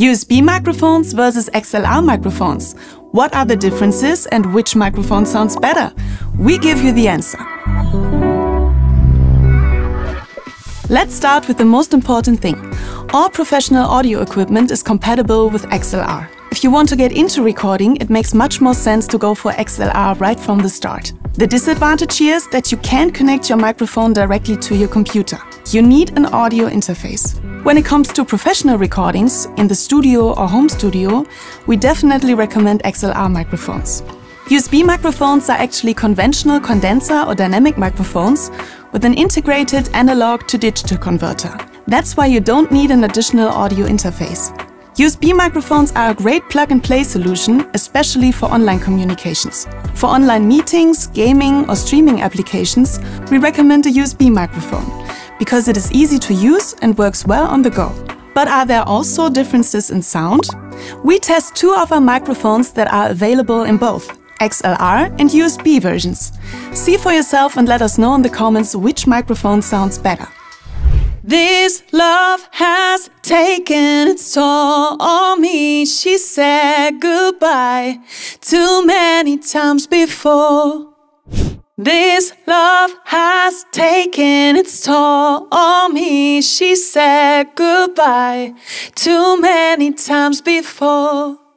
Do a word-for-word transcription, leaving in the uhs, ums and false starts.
U S B microphones versus X L R microphones. What are the differences and which microphone sounds better? We give you the answer. Let's start with the most important thing. All professional audio equipment is compatible with X L R. If you want to get into recording, it makes much more sense to go for X L R right from the start. The disadvantage here is that you can't connect your microphone directly to your computer. You need an audio interface. When it comes to professional recordings, in the studio or home studio, we definitely recommend X L R microphones. U S B microphones are actually conventional condenser or dynamic microphones with an integrated analog to digital converter. That's why you don't need an additional audio interface. U S B microphones are a great plug-and-play solution, especially for online communications. For online meetings, gaming or streaming applications, we recommend a U S B microphone because it is easy to use and works well on the go. But are there also differences in sound? We test two of our microphones that are available in both X L R and U S B versions. See for yourself and let us know in the comments which microphone sounds better. This love has taken its toll on me. She said goodbye too many times before. This love has taken its toll on me. She said goodbye too many times before.